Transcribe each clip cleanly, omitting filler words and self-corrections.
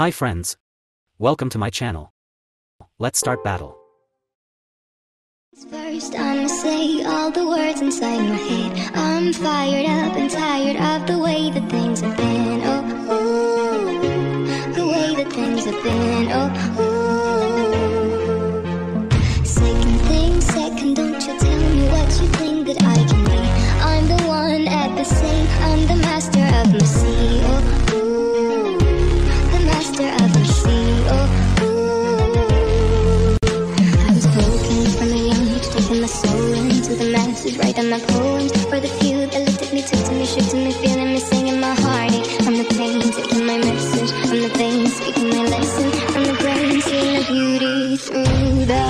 Hi friends. Welcome to my channel. Let's start battle. First I'ma say all the words inside my head. I'm fired up and tired of the way that things have been. Oh, ooh, the way that things have been. Oh, ooh. Second thing, second, don't you tell me what you think that I can be. I'm the one at the same, I'm the master of my sea. Oh, writing my poems for the few that looked at me, took to me, shook to me, feeling me, singing my heartache. From the pain, taking my message. From the pain, speaking my lesson. From the brain, seeing the beauty through the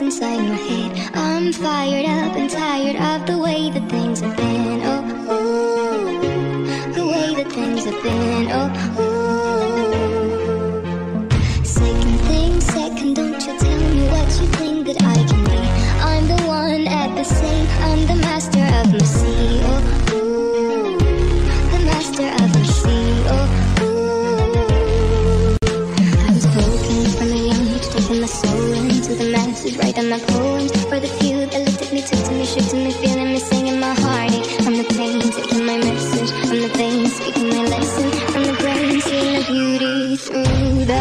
inside my head. I'm fired up and tired of the way that things have been. Oh, ooh, the way that things have been. Oh, ooh. Second thing, second, don't you tell me what you think that I can be. I'm the one at the same, I'm the master of my sea. Oh, ooh, the master of my sea. Oh, ooh. I was broken from a young age, taking my soul into the message, writing my poems for the few that looked at me, took to me, shook to me, feeling me, singing my heartache. From the pain, taking my message. From the pain, speaking my lesson. From the brain, seeing the beauty through the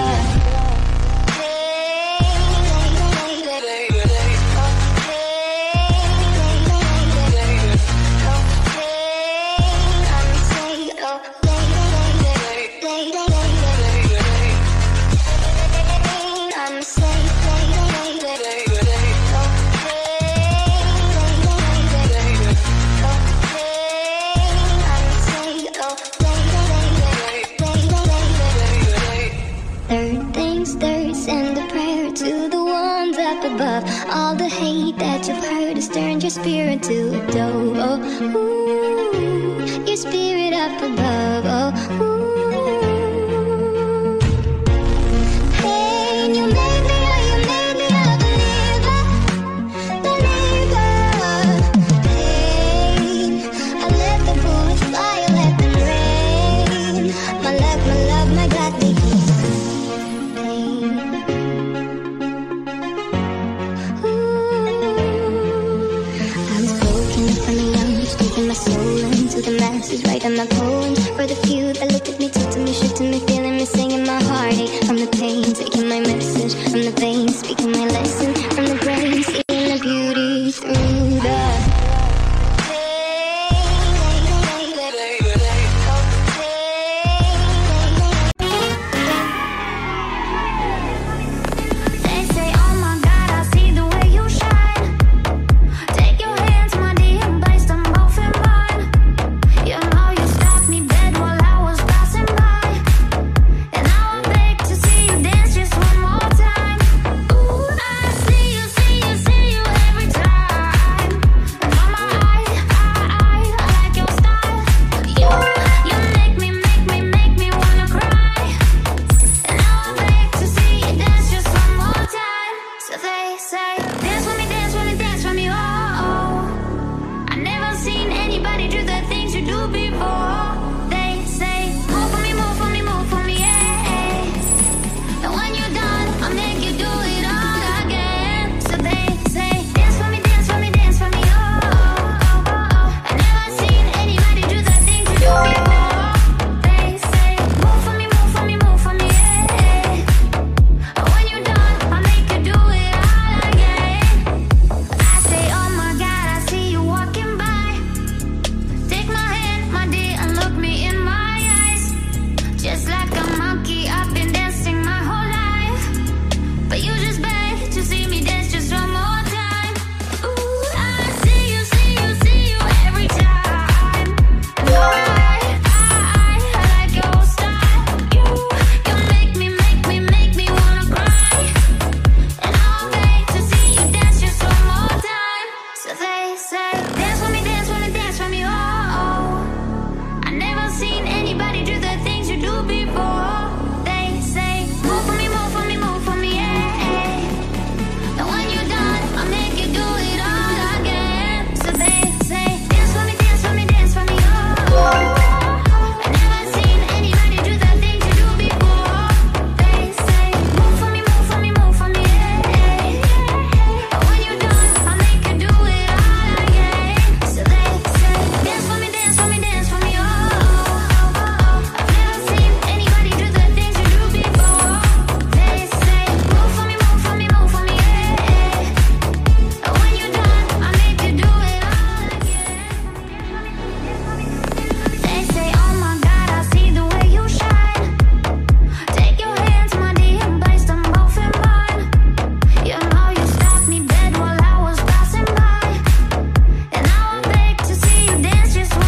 all the hate that you've heard has turned your spirit to a dove. Oh, ooh, your spirit up above. Oh, ooh. Writing my poems for the few that looked at me, took to me, shook to me, feeling me, singing my heartache. From the pain, taking my message. From the pain, speaking my lesson. From the brain, seeing the beauty through the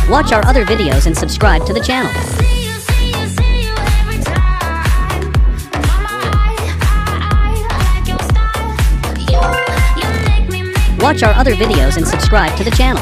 Watch our other videos and subscribe to the channel. Watch our other videos and subscribe to the channel.